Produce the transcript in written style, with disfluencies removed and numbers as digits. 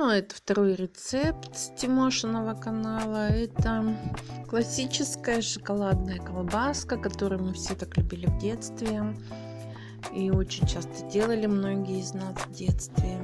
Ну, это второй рецепт с Тимошиного канала. Это классическая шоколадная колбаска, которую мы все так любили в детстве. И очень часто делали многие из нас в детстве.